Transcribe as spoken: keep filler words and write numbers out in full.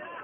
kasih.